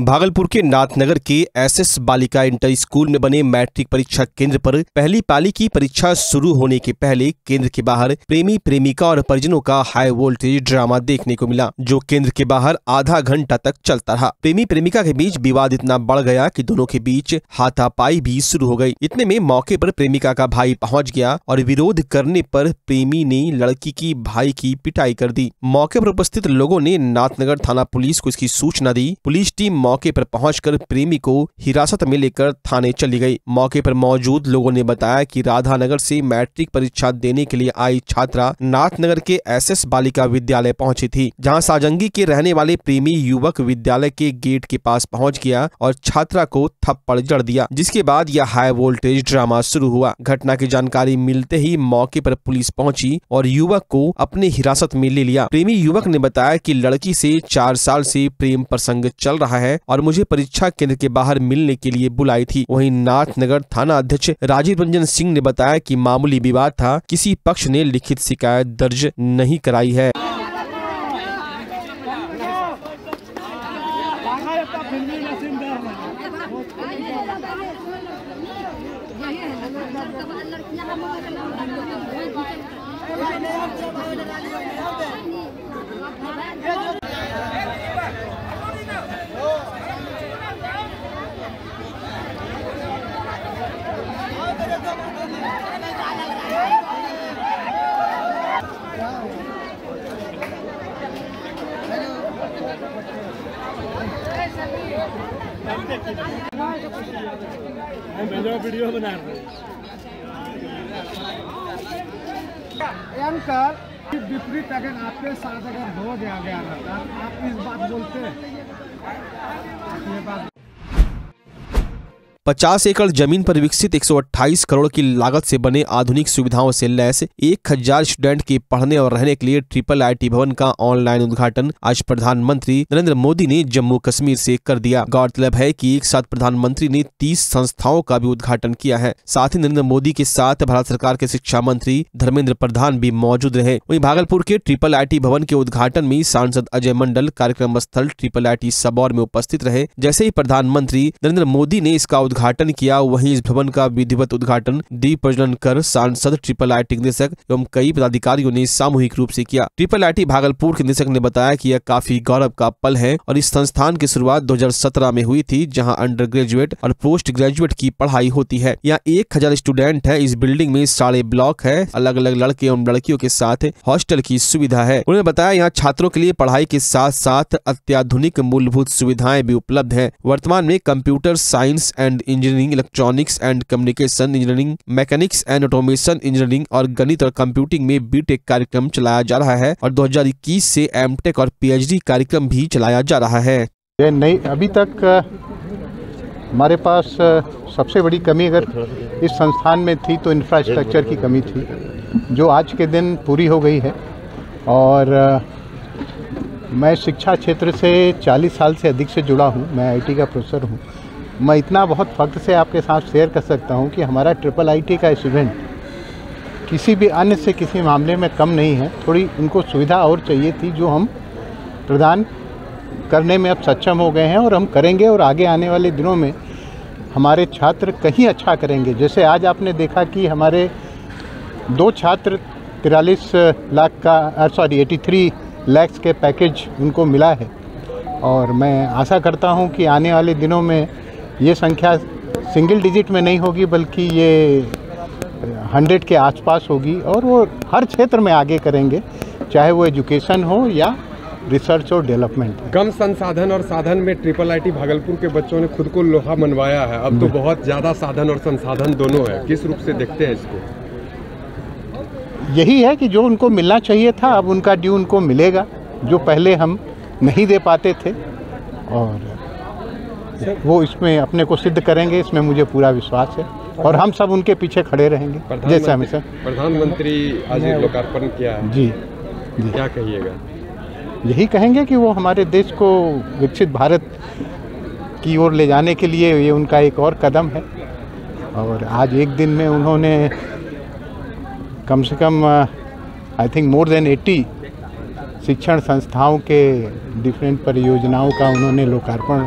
भागलपुर के नाथनगर के एसएस बालिका इंटर स्कूल में बने मैट्रिक परीक्षा केंद्र पर पहली पाली की परीक्षा शुरू होने के पहले केंद्र के बाहर प्रेमी प्रेमिका और परिजनों का हाई वोल्टेज ड्रामा देखने को मिला, जो केंद्र के बाहर आधा घंटा तक चलता रहा। प्रेमी प्रेमिका के बीच विवाद इतना बढ़ गया कि दोनों के बीच हाथापाई भी शुरू हो गयी। इतने में मौके पर प्रेमिका का भाई पहुँच गया और विरोध करने पर प्रेमी ने लड़की की भाई की पिटाई कर दी। मौके पर उपस्थित लोगों ने नाथनगर थाना पुलिस को इसकी सूचना दी। पुलिस टीम मौके पर पहुंचकर प्रेमी को हिरासत में लेकर थाने चली गई। मौके पर मौजूद लोगों ने बताया कि राधानगर से मैट्रिक परीक्षा देने के लिए आई छात्रा नाथनगर के एसएस बालिका विद्यालय पहुंची थी, जहां साजंगी के रहने वाले प्रेमी युवक विद्यालय के गेट के पास पहुंच गया और छात्रा को थप्पड़ जड़ दिया, जिसके बाद यह हाई वोल्टेज ड्रामा शुरू हुआ। घटना की जानकारी मिलते ही मौके पर पुलिस पहुंची और युवक को अपने हिरासत में ले लिया। प्रेमी युवक ने बताया कि लड़की से 4 साल से प्रेम प्रसंग चल रहा है और मुझे परीक्षा केंद्र के बाहर मिलने के लिए बुलाई थी। वहीं नाथनगर थाना अध्यक्ष राजीव रंजन सिंह ने बताया कि मामूली विवाद था, किसी पक्ष ने लिखित शिकायत दर्ज नहीं कराई है। वीडियो बना अंकल की विपरीत अगर आपके साथ अगर हो गया रहता आप इस बात बोलते हैं। 50 एकड़ जमीन पर विकसित 128 करोड़ की लागत से बने आधुनिक सुविधाओं से लैस 1000 स्टूडेंट के पढ़ने और रहने के लिए ट्रिपल आईटी भवन का ऑनलाइन उद्घाटन आज प्रधानमंत्री नरेंद्र मोदी ने जम्मू कश्मीर से कर दिया। गौरतलब है कि एक साथ प्रधानमंत्री ने 30 संस्थाओं का भी उद्घाटन किया है। साथ ही नरेंद्र मोदी के साथ भारत सरकार के शिक्षा मंत्री धर्मेंद्र प्रधान भी मौजूद रहे। वहीं भागलपुर के ट्रिपल आईटी भवन के उद्घाटन में सांसद अजय मंडल कार्यक्रम स्थल ट्रिपल आईटी सबौर में उपस्थित रहे। जैसे ही प्रधानमंत्री नरेंद्र मोदी ने इसका उद्घाटन किया, वहीं इस भवन का विधिवत उद्घाटन दीप प्रज्वलन कर सांसद ट्रिपल आईटी निदेशक एवं कई पदाधिकारियों ने सामूहिक रूप से किया। ट्रिपल आईटी भागलपुर के निदेशक ने बताया कि यह काफी गौरव का पल है और इस संस्थान की शुरुआत 2017 में हुई थी, जहां अंडर ग्रेजुएट और पोस्ट ग्रेजुएट की पढ़ाई होती है। यहाँ 1000 स्टूडेंट है। इस बिल्डिंग में 4.5 ब्लॉक है। अलग अलग लड़के एवं लड़कियों के साथ हॉस्टल की सुविधा है। उन्होंने बताया यहाँ छात्रों के लिए पढ़ाई के साथ साथ अत्याधुनिक मूलभूत सुविधाएं भी उपलब्ध है। वर्तमान में computer science and engineering, electronics and communication engineering, mechanics and automation engineering और गणित और कंप्यूटिंग में बीटेक कार्यक्रम चलाया जा रहा है और 2021 से एमटेक और पीएचडी कार्यक्रम भी चलाया जा रहा है। नहीं, अभी तक हमारे पास सबसे बड़ी कमी अगर इस संस्थान में थी तो इंफ्रास्ट्रक्चर की कमी थी, जो आज के दिन पूरी हो गई है। और मैं शिक्षा क्षेत्र से 40 साल से अधिक से जुड़ा हूँ। मैं आईटी का प्रोफेसर हूँ। मैं इतना बहुत फ़ख्र से आपके साथ शेयर कर सकता हूं कि हमारा ट्रिपल आईटी का स्टूडेंट किसी भी अन्य से किसी मामले में कम नहीं है। थोड़ी उनको सुविधा और चाहिए थी, जो हम प्रदान करने में अब सक्षम हो गए हैं और हम करेंगे। और आगे आने वाले दिनों में हमारे छात्र कहीं अच्छा करेंगे। जैसे आज आपने देखा कि हमारे 2 छात्र 43 लाख का 83 लाख के पैकेज उनको मिला है। और मैं आशा करता हूँ कि आने वाले दिनों में ये संख्या सिंगल डिजिट में नहीं होगी, बल्कि ये 100 के आसपास होगी। और वो हर क्षेत्र में आगे करेंगे, चाहे वो एजुकेशन हो या रिसर्च और डेवलपमेंट। कम संसाधन और साधन में ट्रिपल आईटी भागलपुर के बच्चों ने खुद को लोहा मनवाया है। अब तो बहुत ज़्यादा साधन और संसाधन दोनों है। किस रूप से देखते हैं इसको? यही है कि जो उनको मिलना चाहिए था अब उनका ड्यू उनको मिलेगा, जो पहले हम नहीं दे पाते थे। और वो इसमें अपने को सिद्ध करेंगे, इसमें मुझे पूरा विश्वास है। और हम सब उनके पीछे खड़े रहेंगे जैसे हमेशा। प्रधानमंत्री आज लोकार्पण किया जी, क्या कहिएगा? यही कहेंगे कि वो हमारे देश को विकसित भारत की ओर ले जाने के लिए ये उनका एक और कदम है। और आज एक दिन में उन्होंने कम से कम आई थिंक मोर देन 80 शिक्षण संस्थाओं के डिफरेंट परियोजनाओं का उन्होंने लोकार्पण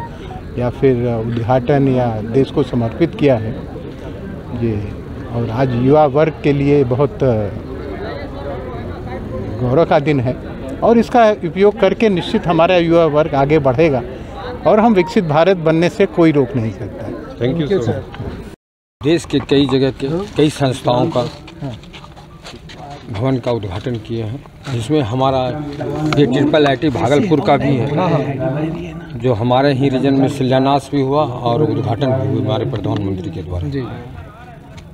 या फिर उद्घाटन या देश को समर्पित किया है ये। और आज युवा वर्ग के लिए बहुत गौरव का दिन है और इसका उपयोग करके निश्चित हमारा युवा वर्ग आगे बढ़ेगा और हम विकसित भारत बनने से कोई रोक नहीं सकता। Thank you sir. देश के कई जगह के कई संस्थाओं का भवन का उद्घाटन किया है, जिसमें हमारा ये ट्रिपल आईटी भागलपुर का भी है, जो हमारे ही रीजन में शिलान्यास भी हुआ और उद्घाटन भी हुआ हमारे प्रधानमंत्री के द्वारा। जी,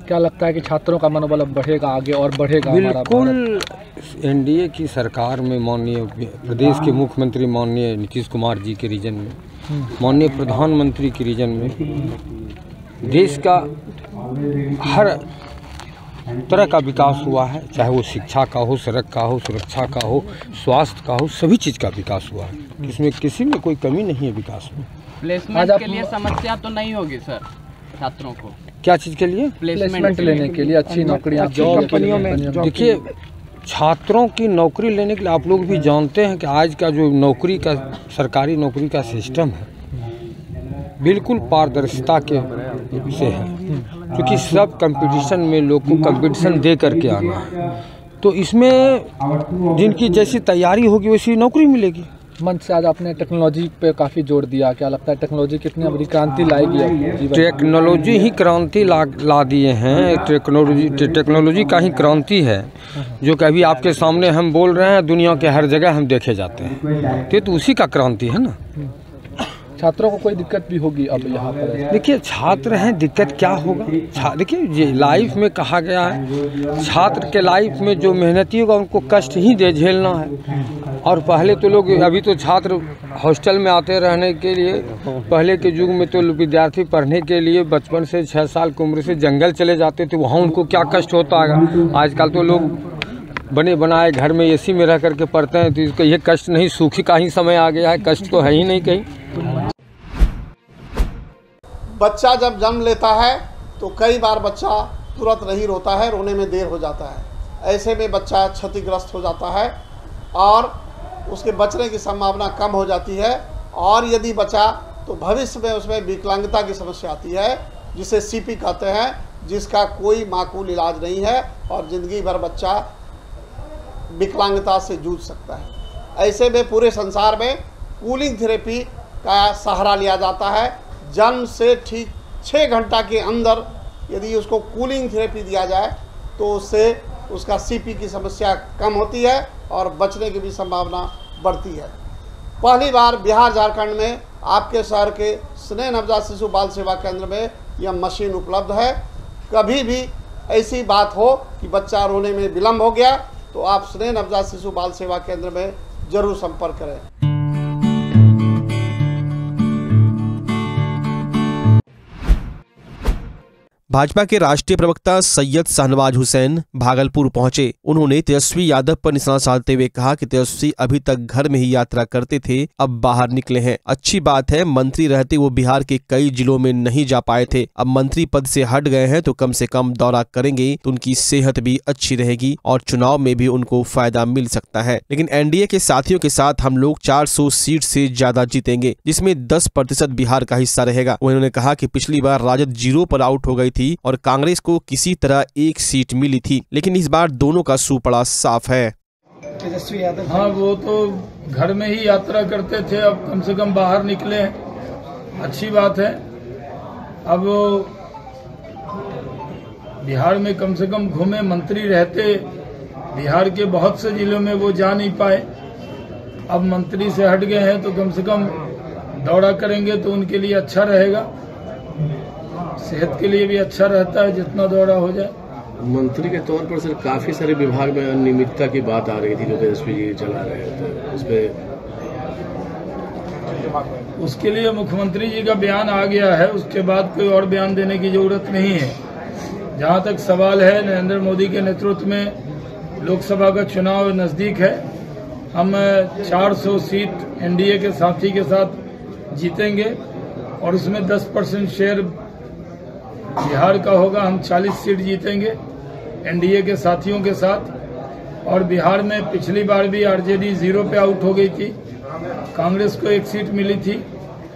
क्या लगता है कि छात्रों का मनोबल अब बढ़ेगा, आगे और बढ़ेगा? बिल्कुल, एनडीए की सरकार में माननीय प्रदेश के मुख्यमंत्री माननीय नीतीश कुमार जी के रीजन में, माननीय प्रधानमंत्री के रीजन में देश का हर तरह का विकास हुआ है, चाहे वो शिक्षा का हो, सड़क का हो, सुरक्षा का हो, स्वास्थ्य का हो, सभी चीज़ का विकास हुआ है। इसमें किसी में कोई कमी नहीं है विकास में। प्लेसमेंट के लिए समस्या तो नहीं होगी सर छात्रों को? क्या चीज़ के लिए? प्लेसमेंट लेने के लिए, अच्छी नौकरियाँ, जॉब कंपनियों में। देखिए, छात्रों की नौकरी लेने के लिए आप लोग भी जानते हैं कि आज का जो नौकरी का, सरकारी नौकरी का सिस्टम है, बिल्कुल पारदर्शिता के से है, क्योंकि सब कंपटीशन में लोग को कंपटीशन दे करके आना है। तो इसमें जिनकी जैसी तैयारी होगी वैसी नौकरी मिलेगी। मंच से आज आपने टेक्नोलॉजी पे काफ़ी जोर दिया, क्या लगता है टेक्नोलॉजी कितनी बड़ी क्रांति लाएगी? टेक्नोलॉजी ही क्रांति ला दिए हैं, टेक्नोलॉजी का ही क्रांति है, जो कि अभी आपके सामने हम बोल रहे हैं, दुनिया के हर जगह हम देखे जाते हैं, तो उसी का क्रांति है ना। छात्रों को कोई दिक्कत भी होगी अब यहाँ पर? देखिए, छात्र हैं, दिक्कत क्या होगा? देखिए, ये लाइफ में कहा गया है, छात्र के लाइफ में जो मेहनती होगा उनको कष्ट ही दे झेलना है। और पहले तो लोग, अभी तो छात्र हॉस्टल में आते रहने के लिए, पहले के युग में तो विद्यार्थी पढ़ने के लिए बचपन से 6 साल की उम्र से जंगल चले जाते थे, वहाँ उनको क्या कष्ट होता है। आजकल तो लोग बने बनाए घर में एसी में रह करके पढ़ते हैं, तो इसका ये कष्ट नहीं, सूखी का ही समय आ गया है, कष्ट तो है ही नहीं कहीं। बच्चा जब जन्म लेता है तो कई बार बच्चा तुरंत नहीं रोता है, रोने में देर हो जाता है, ऐसे में बच्चा क्षतिग्रस्त हो जाता है और उसके बचने की संभावना कम हो जाती है। और यदि बचा तो भविष्य में उसमें विकलांगता की समस्या आती है, जिसे सीपी कहते हैं, जिसका कोई माकूल इलाज नहीं है और ज़िंदगी भर बच्चा विकलांगता से जूझ सकता है। ऐसे में पूरे संसार में कूलिंग थेरेपी का सहारा लिया जाता है। जन्म से ठीक 6 घंटा के अंदर यदि उसको कूलिंग थेरेपी दिया जाए तो उससे उसका सीपी की समस्या कम होती है और बचने की भी संभावना बढ़ती है। पहली बार बिहार झारखंड में आपके शहर के स्नेह नवजात शिशु बाल सेवा केंद्र में यह मशीन उपलब्ध है। कभी भी ऐसी बात हो कि बच्चा रोने में विलम्ब हो गया तो आप स्नेह नवजात शिशु बाल सेवा केंद्र में जरूर संपर्क करें। भाजपा के राष्ट्रीय प्रवक्ता सैयद शाहनवाज़ हुसैन भागलपुर पहुंचे। उन्होंने तेजस्वी यादव पर निशाना साधते हुए कहा कि तेजस्वी अभी तक घर में ही यात्रा करते थे, अब बाहर निकले हैं, अच्छी बात है। मंत्री रहते वो बिहार के कई जिलों में नहीं जा पाए थे, अब मंत्री पद से हट गए हैं तो कम से कम दौरा करेंगे तो उनकी सेहत भी अच्छी रहेगी और चुनाव में भी उनको फायदा मिल सकता है। लेकिन एनडीए के साथियों के साथ हम लोग 400 सीट से ज्यादा जीतेंगे, जिसमें 10% बिहार का हिस्सा रहेगा। उन्होंने कहा कि पिछली बार राजद 0 पर आउट हो गई थी और कांग्रेस को किसी तरह 1 सीट मिली थी, लेकिन इस बार दोनों का सुपड़ा साफ है। तेजस्वी यादव, हाँ, वो तो घर में ही यात्रा करते थे, अब कम से कम बाहर निकले, अच्छी बात है। अब बिहार में कम से कम घूमे, मंत्री रहते बिहार के बहुत से जिलों में वो जा नहीं पाए, अब मंत्री से हट गए हैं तो कम से कम दौरा करेंगे तो उनके लिए अच्छा रहेगा, सेहत के लिए भी अच्छा रहता है जितना दौरा हो जाए। मंत्री के तौर पर सर काफी सारे विभाग में अनियमितता की बात आ रही थी जो तेजस्वी जी चला रहे थे, उसमें उसके लिए मुख्यमंत्री जी का बयान आ गया है, उसके बाद कोई और बयान देने की जरूरत नहीं है। जहां तक सवाल है, नरेंद्र मोदी के नेतृत्व में लोकसभा का चुनाव नजदीक है, हम 400 सीट एनडीए के साथी के साथ जीतेंगे और उसमें 10% शेयर बिहार का होगा। हम 40 सीट जीतेंगे एनडीए के साथियों के साथ। और बिहार में पिछली बार भी आरजेडी 0 पे आउट हो गई थी, कांग्रेस को 1 सीट मिली थी,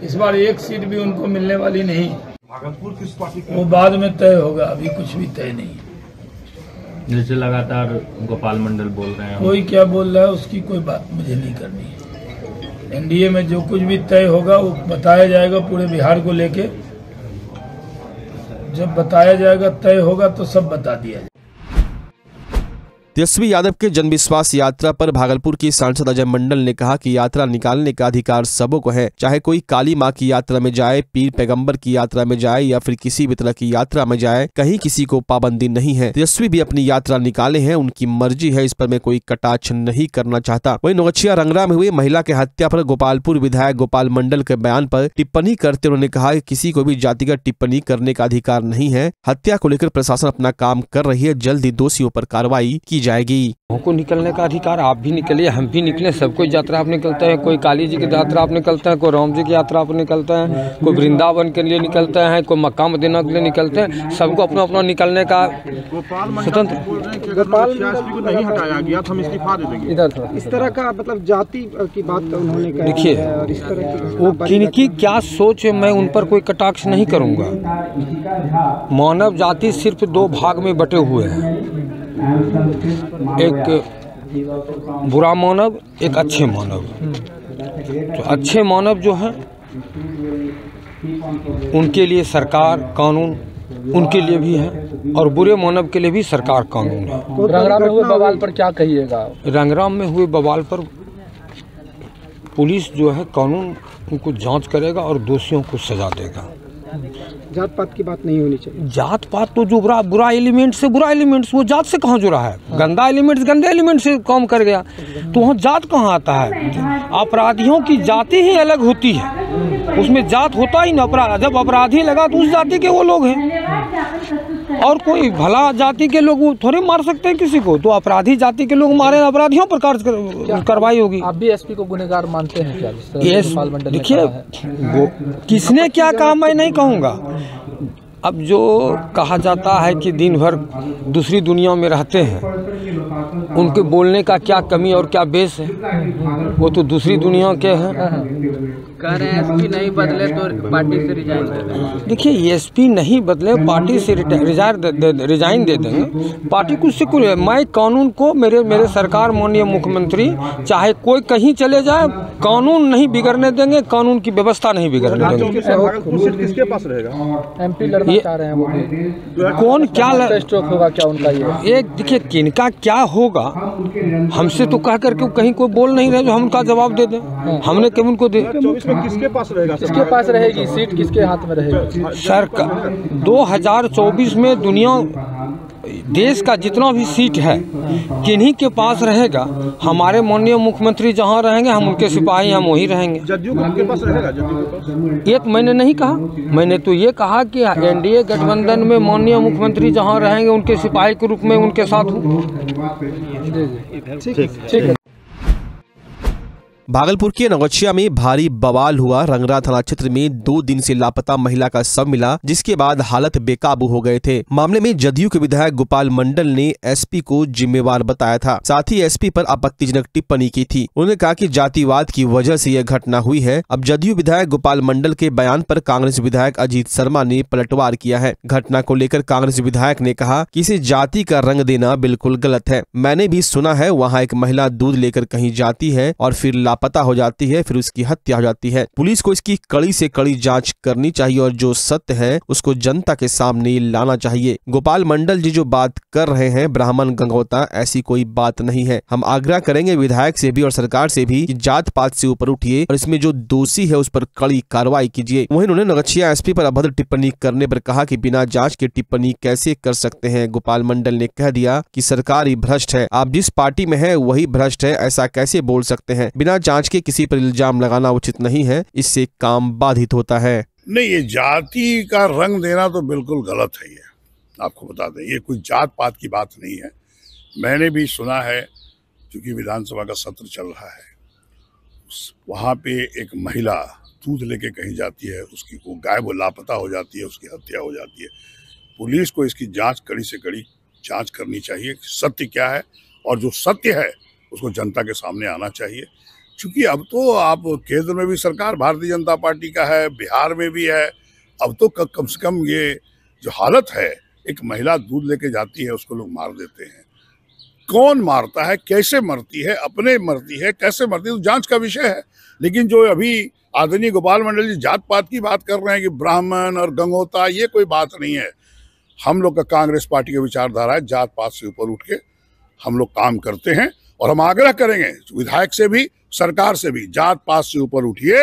इस बार एक सीट भी उनको मिलने वाली नहीं। भागलपुर किस पार्टी वो बाद में तय होगा, अभी कुछ भी तय नहीं। जैसे लगातार गोपाल मंडल बोल रहे हैं, कोई क्या बोल रहा है उसकी कोई बात मुझे नहीं करनी है। एनडीए में जो कुछ भी तय होगा वो बताया जाएगा, पूरे बिहार को लेके जब बताया जाएगा तय होगा तो सब बता दिया जाएगा। तेजस्वी यादव के जनविश्वास यात्रा पर भागलपुर की सांसद अजय मंडल ने कहा कि यात्रा निकालने का अधिकार सबों को है, चाहे कोई काली माँ की यात्रा में जाए, पीर पैगंबर की यात्रा में जाए या फिर किसी भी तरह की यात्रा में जाए, कहीं किसी को पाबंदी नहीं है। तेजस्वी भी अपनी यात्रा निकाले हैं, उनकी मर्जी है, इस पर मैं कोई कटाक्ष नहीं करना चाहता। वहीं नौछिया रंगरा में हुई महिला के हत्या पर गोपालपुर विधायक गोपाल मंडल के बयान पर टिप्पणी करते उन्होंने कहा कि किसी को भी जातिगत टिप्पणी करने का अधिकार नहीं है। हत्या को लेकर प्रशासन अपना काम कर रही है, जल्द ही दोषियों पर कार्रवाई की जाएगी। हमको निकलने का अधिकार, आप भी निकलिए, हम भी निकले, सब कोई यात्रा आप निकलते हैं, कोई काली जी की यात्रा आप निकलते हैं, कोई राम जी की यात्रा आप निकलते हैं, कोई वृंदावन के लिए निकलते हैं, कोई मक्का मदीना के लिए निकलते हैं, सबको अपना अपना निकलने का स्वतंत्र। नहीं हटाया गया हम इस्तीफा दे देंगे। इधर इस तरह का मतलब जाति की बात उन्होंने देखिए, वो किनकी क्या सोच है, मैं उन पर कोई कटाक्ष नहीं करूँगा। मानव जाति सिर्फ दो भाग में बटे हुए है, एक बुरा मानव, एक अच्छे मानव। तो अच्छे मानव जो हैं उनके लिए सरकार कानून उनके लिए भी है और बुरे मानव के लिए भी सरकार कानून है। रंगराम में हुए बवाल पर क्या कहिएगा? रंगराम में हुए बवाल पर पुलिस जो है कानून उनको जांच करेगा और दोषियों को सजा देगा। जात पात की बात नहीं होनी चाहिए। जात पात तो जो बुरा एलिमेंट्स है, बुरा एलिमेंट्स वो जात से कहाँ जुड़ा है? गंदा एलिमेंट्स गंदे एलिमेंट्स से काम कर गया तो वहाँ जात कहाँ आता है? अपराधियों की जाति ही अलग होती है, उसमें जात होता ही ना। अपराध जब अपराधी लगा तो उस जाति के वो लोग हैं और कोई भला जाति के लोग थोड़े मार सकते हैं किसी को। तो अपराधी जाति के लोग मारे, अपराधियों पर कार्रवाई होगी। आप भी एसपी को गुनहगार मानते हैं? देखिए किसने क्या काम मैं नहीं कहूँगा। अब जो कहा जाता है कि दिन भर दूसरी दुनिया में रहते हैं, उनके बोलने का क्या कमी और क्या बेस है, वो तो दूसरी दुनिया के हैं। कह रहे हैं एसपी नहीं बदले तो पार्टी से रिजाइन दे देंगे। देखिए एसपी नहीं बदले पार्टी से रिजाइन दे देंगे। पार्टी कुछ से कुछ, मैं कानून को मेरे सरकार माननीय मुख्यमंत्री चाहे कोई कहीं चले जाए, कानून नहीं बिगड़ने देंगे, कानून की व्यवस्था नहीं बिगड़ने देंगे। किसके पास रहेगा? एमपी लड़ना चाह रहे हैं वो, कौन क्या स्ट्रोक होगा क्या उनका? ये देखिए किनका क्या होगा, हमसे तो कह करके कहीं कोई बोल नहीं रहे जो हम उनका जवाब दे दें। हमने कभी उनको दे किसके पास रहेगा, किसके पास रहेगी सीट, किसके हाथ में रहेगी? सरकार 2024 में दुनिया देश का जितना भी सीट है किन्हीं के पास रहेगा। हमारे माननीय मुख्यमंत्री जहां रहेंगे हम उनके सिपाही, हम वहीं रहेंगे। जदयू के पास रहेगा? ये तो मैंने नहीं कहा, मैंने तो ये कहा कि एनडीए गठबंधन में माननीय मुख्यमंत्री जहां रहेंगे उनके सिपाही के रूप में उनके साथ हूँ। ठीक है। भागलपुर के नौछिया में भारी बवाल हुआ। रंगरा थाना क्षेत्र में 2 दिन से लापता महिला का शव मिला, जिसके बाद हालत बेकाबू हो गए थे। मामले में जदयू के विधायक गोपाल मंडल ने एसपी को जिम्मेवार बताया था, साथ ही एसपी पर आपत्तिजनक टिप्पणी की थी। उन्होंने कहा कि जातिवाद की वजह से यह घटना हुई है। अब जदयू विधायक गोपाल मंडल के बयान पर कांग्रेस विधायक अजीत शर्मा ने पलटवार किया है। घटना को लेकर कांग्रेस विधायक ने कहा कि इसे जाति का रंग देना बिल्कुल गलत है। मैंने भी सुना है वहाँ एक महिला दूध लेकर कहीं जाती है और फिर पता हो जाती है, फिर उसकी हत्या हो जाती है। पुलिस को इसकी कड़ी से कड़ी जांच करनी चाहिए और जो सत्य है उसको जनता के सामने लाना चाहिए। गोपाल मंडल जी जो बात कर रहे हैं ब्राह्मण गंगौता, ऐसी कोई बात नहीं है। हम आग्रह करेंगे विधायक से भी और सरकार से भी कि जात पात से ऊपर उठिए और इसमें जो दोषी है उस पर कड़ी कार्रवाई कीजिए। वहीं उन्होंने नौछिया एसपी पर अभद्र टिप्पणी करने पर कहा कि बिना जाँच के टिप्पणी कैसे कर सकते हैं। गोपाल मंडल ने कह दिया कि सरकार ही भ्रष्ट है, आप जिस पार्टी में है वही भ्रष्ट है, ऐसा कैसे बोल सकते हैं। बिना जांच के किसी पर इल्जाम लगाना उचित नहीं है, इससे काम बाधित होता है। नहीं, ये जाति का रंग देना तो बिल्कुल गलत है। ये आपको बता दें, ये कोई जात पात की बात नहीं है। मैंने भी सुना है, क्योंकि विधानसभा का सत्र चल रहा है, वहाँ पे एक महिला दूध लेके कहीं जाती है, उसकी वो गायब वो लापता हो जाती है, उसकी हत्या हो जाती है। पुलिस को इसकी जाँच कड़ी से कड़ी जाँच करनी चाहिए, सत्य क्या है, और जो सत्य है उसको जनता के सामने आना चाहिए। चूँकि अब तो आप केंद्र में भी सरकार भारतीय जनता पार्टी का है, बिहार में भी है, अब तो कम से कम ये जो हालत है, एक महिला दूध लेके जाती है उसको लोग मार देते हैं। कौन मारता है, कैसे मरती है, अपने मरती है, कैसे मरती है, तो जांच का विषय है। लेकिन जो अभी आदरणीय गोपाल मंडल जी जात पात की बात कर रहे हैं कि ब्राह्मण और गंगोता, ये कोई बात नहीं है। हम लोग का कांग्रेस पार्टी की विचारधारा है जात पात से ऊपर उठ के हम लोग काम करते हैं, और हम आग्रह करेंगे विधायक से भी सरकार से भी, जात पात से ऊपर उठिए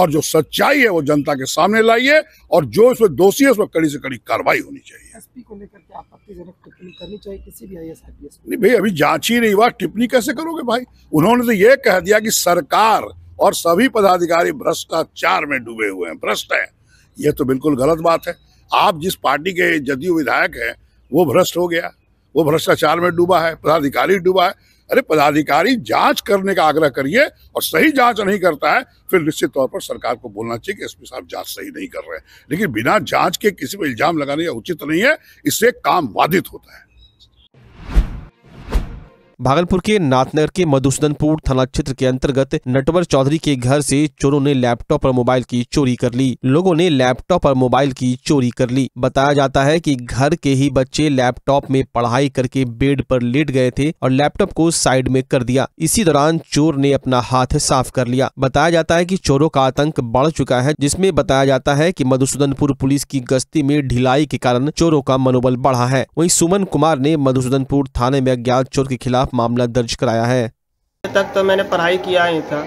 और जो सच्चाई है वो जनता के सामने लाइए, और जो इसमें दोषी है उसमें कड़ी से कड़ी कार्रवाई होनी चाहिए। एसपी को लेकर के आपत्तिजनक टिप्पणी करनी चाहिए किसी भी आईएएस आईपीएस? नहीं भाई, अभी जांच ही नहीं हुआ, टिप्पणी कैसे करोगे भाई? उन्होंने तो ये कह दिया कि सरकार और सभी पदाधिकारी भ्रष्टाचार में डूबे हुए हैं, भ्रष्ट है। ये तो बिल्कुल गलत बात है। आप जिस पार्टी के जदयू विधायक है वो भ्रष्ट हो गया, वो भ्रष्टाचार में डूबा है, पदाधिकारी डूबा है। अरे पदाधिकारी जांच करने का आग्रह करिए, और सही जांच नहीं करता है फिर निश्चित तौर पर सरकार को बोलना चाहिए कि एसपी साहब जांच सही नहीं कर रहे हैं। लेकिन बिना जांच के किसी पर इल्जाम लगाना यह उचित नहीं है, इससे काम बाधित होता है। भागलपुर के नाथनगर के मधुसूदनपुर थाना क्षेत्र के अंतर्गत नटवर चौधरी के घर से चोरों ने लैपटॉप और मोबाइल की चोरी कर ली। लोगों ने लैपटॉप और मोबाइल की चोरी कर ली। बताया जाता है कि घर के ही बच्चे लैपटॉप में पढ़ाई करके बेड पर लेट गए थे और लैपटॉप को साइड में कर दिया। इसी दौरान चोर ने अपना हाथ साफ कर लिया। बताया जाता है कि चोरों का आतंक बढ़ चुका है, जिसमें बताया जाता है कि मधुसूदनपुर पुलिस की गश्ती में ढिलाई के कारण चोरों का मनोबल बढ़ा है। वहीं सुमन कुमार ने मधुसूदनपुर थाने में अज्ञात चोर के खिलाफ मामला दर्ज कराया है। तक तो मैंने पढ़ाई किया ही था,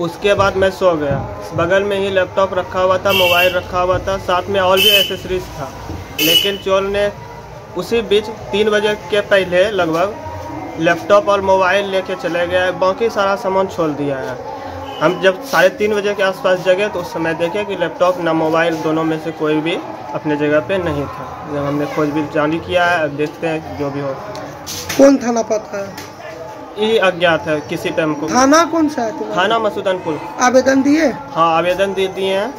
उसके बाद मैं सो गया। बगल में ही लैपटॉप रखा हुआ था, मोबाइल रखा हुआ था, साथ में और भी एसेसरीज था। लेकिन चोर ने उसी बीच 3 बजे के पहले लगभग लैपटॉप और मोबाइल लेके चले गया है, बाकी सारा सामान छोड़ दिया है। हम जब 3:30 बजे के आसपास जगे तो उस समय देखे कि लैपटॉप ना मोबाइल दोनों में से कोई भी अपने जगह पे नहीं था। जब हमने खोजबीन जारी किया है, अब देखते हैं जो भी हो। कौन थाना पता है? ये अज्ञात है किसी पे हमको। थाना कौन सा है? थाना मधुसूदनपुर। आवेदन दिए? हाँ आवेदन दे दिए हैं,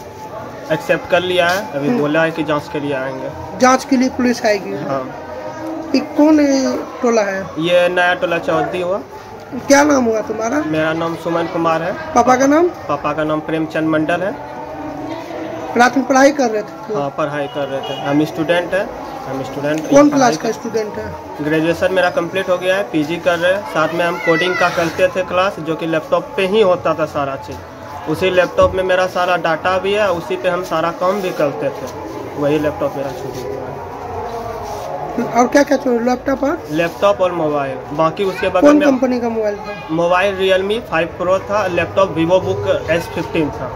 एक्सेप्ट कर लिया है। अभी बोला है कि जांच के लिए आएंगे। जांच के लिए पुलिस आएगी? हाँ। कौन टोला है? ये नया टोला चौधरी हुआ। क्या नाम हुआ तुम्हारा? मेरा नाम सुमन कुमार है। पापा का नाम? पापा का नाम प्रेमचंद मंडल है। रात में पढ़ाई कर रहे थे? हाँ पढ़ाई कर रहे थे, हम स्टूडेंट हैं। कौन क्लास का स्टूडेंट है? ग्रेजुएशन मेरा कंप्लीट हो गया है, पीजी कर रहे हैं। साथ में हम कोडिंग का करते थे क्लास, जो कि लैपटॉप पे ही होता था सारा चीज़। उसी लैपटॉप में मेरा सारा डाटा भी है, उसी पे हम सारा काम भी करते थे, वही लैपटॉप मेरा छूट गया है। और क्या क्या चोरी? लैपटॉप और? लैपटॉप और मोबाइल। बाकी उसके बगल में कंपनी का मोबाइल था? मोबाइल रियलमी 5 Pro था, लैपटॉप वीवो बुक S15 था।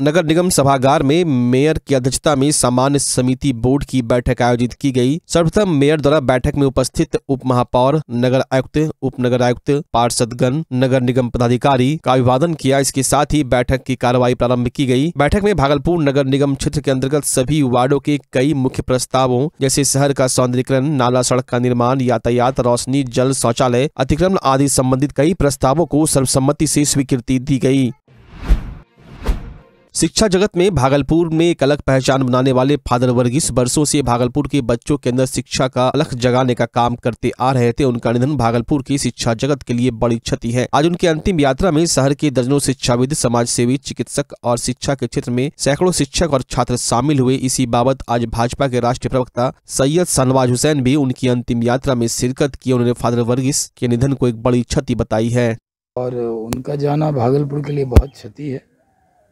नगर निगम सभागार में मेयर की अध्यक्षता में सामान्य समिति बोर्ड की बैठक आयोजित की गई। सर्वप्रथम मेयर द्वारा बैठक में उपस्थित उप महापौर, नगर आयुक्त, उप नगर आयुक्त, पार्षदगण, नगर निगम पदाधिकारी का अभिवादन किया। इसके साथ ही बैठक की कार्यवाही प्रारंभ की गई। बैठक में भागलपुर नगर निगम क्षेत्र के अंतर्गत सभी वार्डों के कई मुख्य प्रस्तावों जैसे शहर का सौंदर्यीकरण, नाला सड़क का निर्माण, यातायात, रोशनी, जल, शौचालय, अतिक्रमण आदि संबंधित कई प्रस्तावों को सर्वसम्मति से स्वीकृति दी गयी। शिक्षा जगत में भागलपुर में एक अलग पहचान बनाने वाले फादर वर्गीस बरसों से भागलपुर के बच्चों के अंदर शिक्षा का अलख जगाने का काम करते आ रहे थे। उनका निधन भागलपुर की शिक्षा जगत के लिए बड़ी क्षति है। आज उनकी अंतिम यात्रा में शहर के दर्जनों शिक्षाविद, समाज सेवी, चिकित्सक और शिक्षा के क्षेत्र में सैकड़ों शिक्षक और छात्र शामिल हुए। इसी बाबत आज भाजपा के राष्ट्रीय प्रवक्ता सैयद शाहनवाज़ हुसैन भी उनकी अंतिम यात्रा में शिरकत की। उन्होंने फादर वर्गीस के निधन को एक बड़ी क्षति बताई है। और उनका जाना भागलपुर के लिए बहुत क्षति है।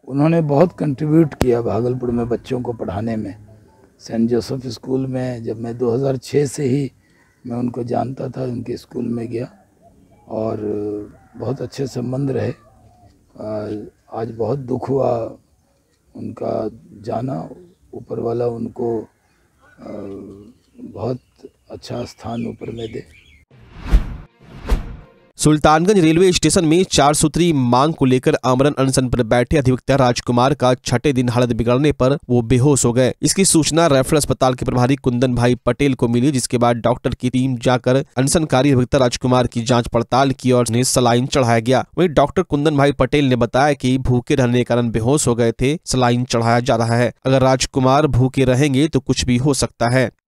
उन्होंने बहुत कंट्रीब्यूट किया भागलपुर में बच्चों को पढ़ाने में। सेंट जोसेफ स्कूल में जब मैं 2006 से ही मैं उनको जानता था, उनके स्कूल में गया और बहुत अच्छे संबंध रहे। आज बहुत दुख हुआ उनका जाना। ऊपर वाला उनको बहुत अच्छा स्थान ऊपर में दे। सुल्तानगंज रेलवे स्टेशन में 4 सूत्री मांग को लेकर आमरण अनशन पर बैठे अधिवक्ता राजकुमार का 6ठे दिन हालत बिगड़ने पर वो बेहोश हो गए। इसकी सूचना रेफरल अस्पताल के प्रभारी कुंदन भाई पटेल को मिली, जिसके बाद डॉक्टर की टीम जाकर अनशनकारी अधिवक्ता राजकुमार की जांच पड़ताल की और उन्हें सलाइन चढ़ाया गया। वहीं डॉक्टर कुंदन भाई पटेल ने बताया कि भूखे रहने के कारण बेहोश हो गए थे, सलाइन चढ़ाया जा रहा है। अगर राजकुमार भूखे रहेंगे तो कुछ भी हो सकता है।